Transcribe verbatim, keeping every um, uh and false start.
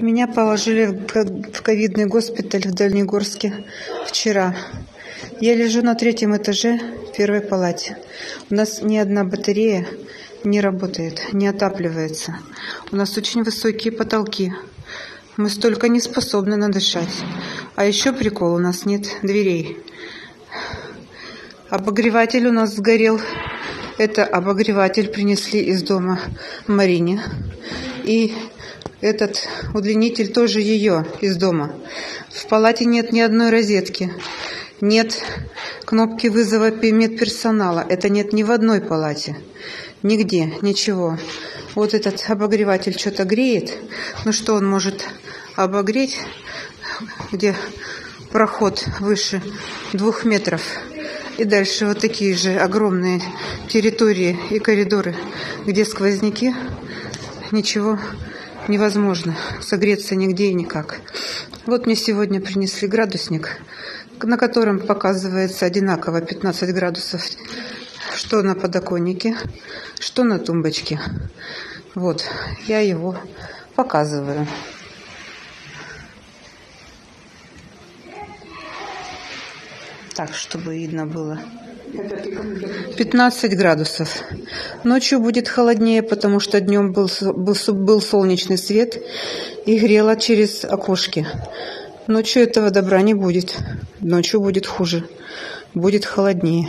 Меня положили в ковидный госпиталь в Дальнегорске вчера. Я лежу на третьем этаже в первой палате. У нас ни одна батарея не работает, не отапливается. У нас очень высокие потолки. Мы столько не способны надышать. А еще прикол, у нас нет дверей. Обогреватель у нас сгорел. Это обогреватель принесли из дома Марине. И этот удлинитель тоже ее из дома. В палате нет ни одной розетки. Нет кнопки вызова медперсонала. Это нет ни в одной палате. Нигде, ничего. Вот этот обогреватель что-то греет. Ну что он может обогреть, где проход выше двух метров? И дальше вот такие же огромные территории и коридоры, где сквозняки, ничего невозможно. Согреться нигде и никак. Вот мне сегодня принесли градусник, на котором показывается одинаково пятнадцать градусов. Что на подоконнике, что на тумбочке. Вот, я его показываю. Так, чтобы видно было. пятнадцать градусов. Ночью будет холоднее, потому что днем был, был, был солнечный свет и грело через окошки. Ночью этого добра не будет. Ночью будет хуже. Будет холоднее.